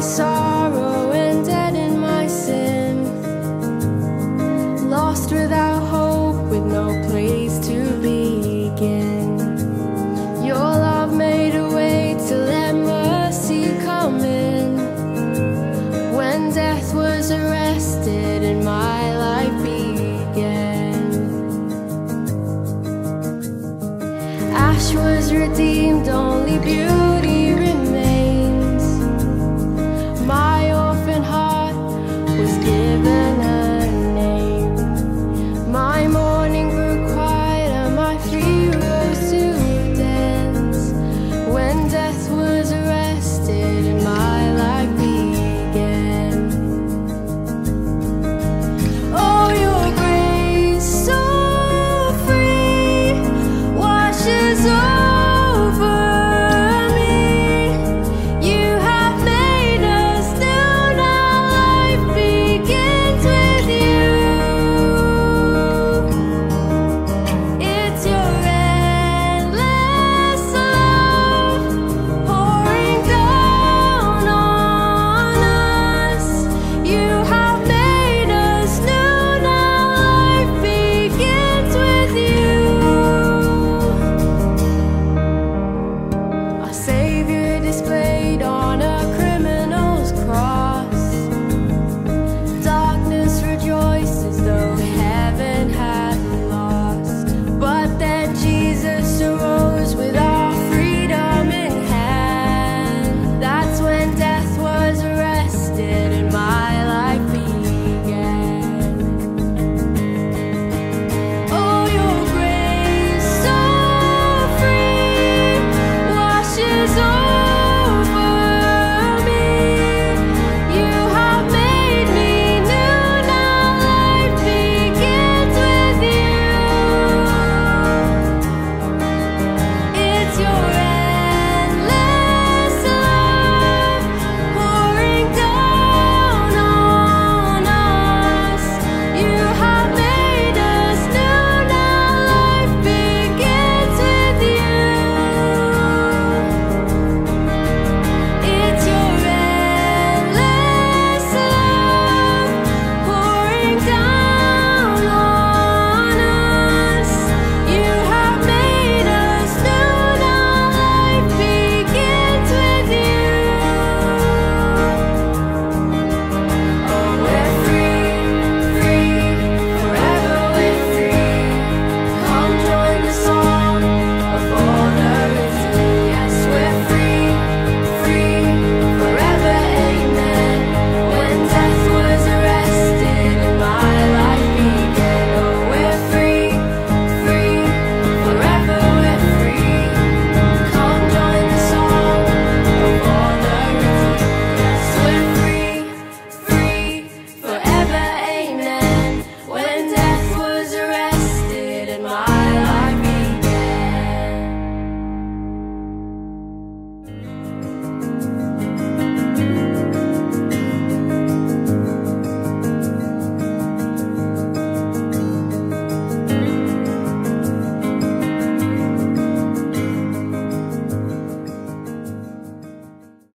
Sorrow and dead in my sin, lost without hope, with no place to begin. Your love made a way to let mercy come in. When death was arrested and my life began, ash was redeemed, only beauty